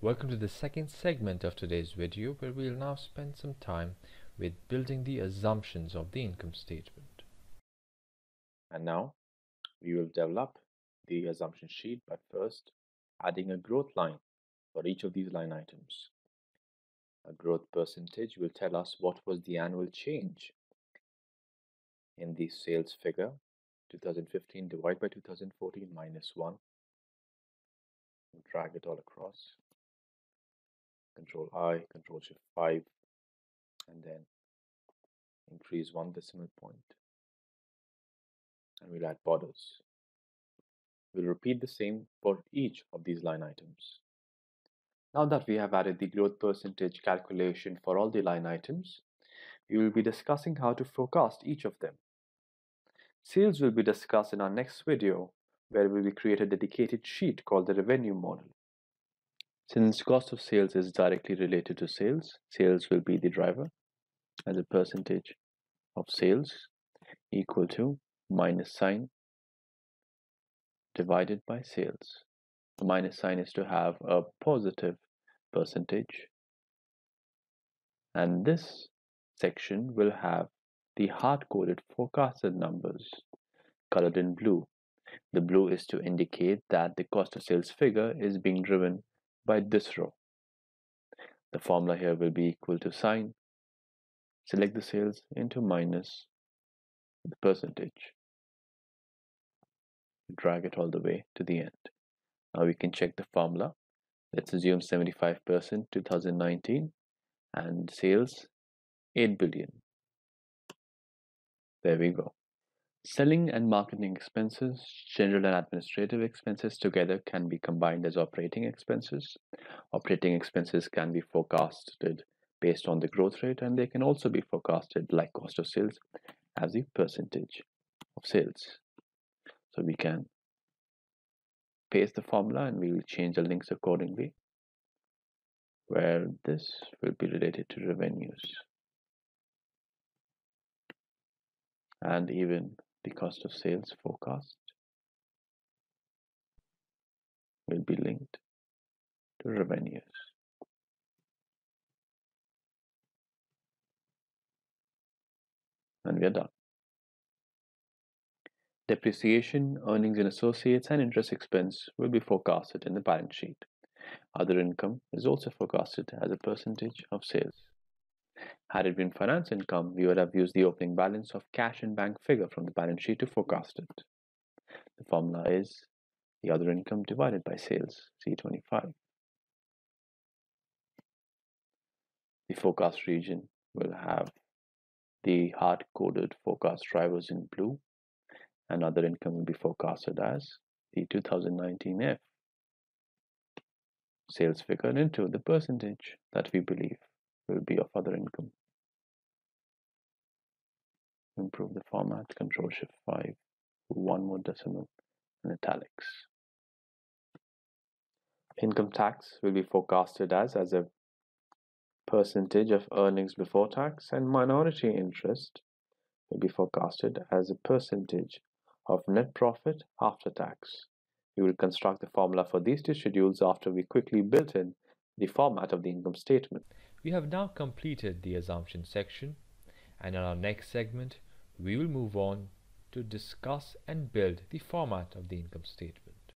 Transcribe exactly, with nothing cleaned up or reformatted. Welcome to the second segment of today's video, where we will now spend some time with building the assumptions of the income statement. And now we will develop the assumption sheet by first adding a growth line for each of these line items. A growth percentage will tell us what was the annual change in the sales figure twenty fifteen divided by two thousand fourteen minus one. We'll drag it all across. Control I, Control Shift five, and then increase one decimal point, and we'll add borders. We'll repeat the same for each of these line items. Now that we have added the growth percentage calculation for all the line items, we will be discussing how to forecast each of them. Sales will be discussed in our next video, where we will create a dedicated sheet called the revenue model. Since cost of sales is directly related to sales, sales will be the driver as a percentage of sales equal to minus sign divided by sales. The minus sign is to have a positive percentage, and this section will have the hard-coded forecasted numbers colored in blue. The blue is to indicate that the cost of sales figure is being driven by this row. The formula here will be equal to sign, select the sales into minus the percentage, drag it all the way to the end. Now we can check the formula. Let's assume seventy-five percent two thousand nineteen and sales eight billion. There we go. Selling and marketing expenses, general and administrative expenses together can be combined as operating expenses. Operating expenses can be forecasted based on the growth rate, and they can also be forecasted like cost of sales as a percentage of sales. So we can paste the formula and we will change the links accordingly, where this will be related to revenues and even the cost of sales forecast will be linked to revenues. And we are done. Depreciation, earnings in associates, and interest expense will be forecasted in the balance sheet. Other income is also forecasted as a percentage of sales. Had it been finance income, we would have used the opening balance of cash and bank figure from the balance sheet to forecast it. The formula is the other income divided by sales, C twenty-five. The forecast region will have the hard-coded forecast drivers in blue, and other income will be forecasted as the two thousand nineteen F sales figure into the percentage that we believe will be of other income. Improve the format, Control Shift five, one more decimal and italics. Income tax will be forecasted as, as a percentage of earnings before tax, and minority interest will be forecasted as a percentage of net profit after tax. We will construct the formula for these two schedules after we quickly built in the format of the income statement. We have now completed the assumption section, and in our next segment we will move on to discuss and build the format of the income statement.